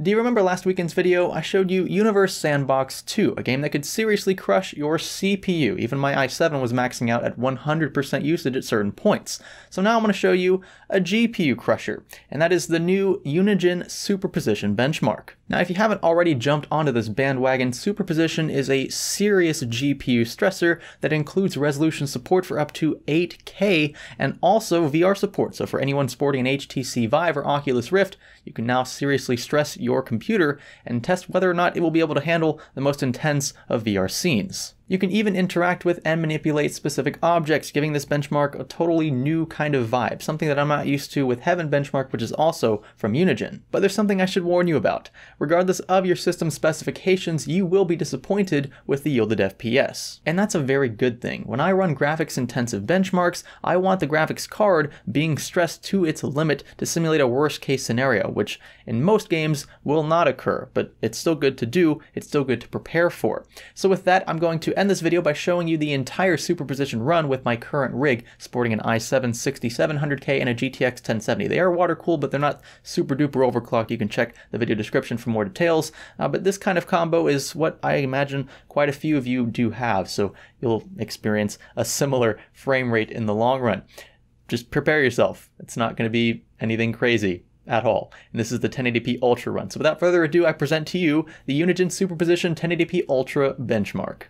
Do you remember last weekend's video? I showed you Universe Sandbox 2, a game that could seriously crush your CPU. Even my i7 was maxing out at 100% usage at certain points. So now I'm going to show you a GPU crusher, and that is the new Unigine Superposition benchmark. Now, if you haven't already jumped onto this bandwagon, Superposition is a serious GPU stressor that includes resolution support for up to 8K and also VR support. So for anyone sporting an HTC Vive or Oculus Rift, you can now seriously stress your computer and test whether or not it will be able to handle the most intense of VR scenes. You can even interact with and manipulate specific objects, giving this benchmark a totally new kind of vibe, something that I'm not used to with Heaven Benchmark, which is also from Unigine. But there's something I should warn you about. Regardless of your system specifications, you will be disappointed with the yielded FPS. And that's a very good thing. When I run graphics-intensive benchmarks, I want the graphics card being stressed to its limit to simulate a worst-case scenario, which in most games will not occur, but it's still good to do, it's still good to prepare for. So with that, I'm going to end this video by showing you the entire Superposition run with my current rig, sporting an i7-6700K and a GTX 1070. They are water cooled, but they're not super duper overclocked. You can check the video description for more details, but this kind of combo is what I imagine quite a few of you do have, so you'll experience a similar frame rate in the long run. Just prepare yourself. It's not going to be anything crazy at all. And this is the 1080p Ultra run. So without further ado, I present to you the Unigine Superposition 1080p Ultra benchmark.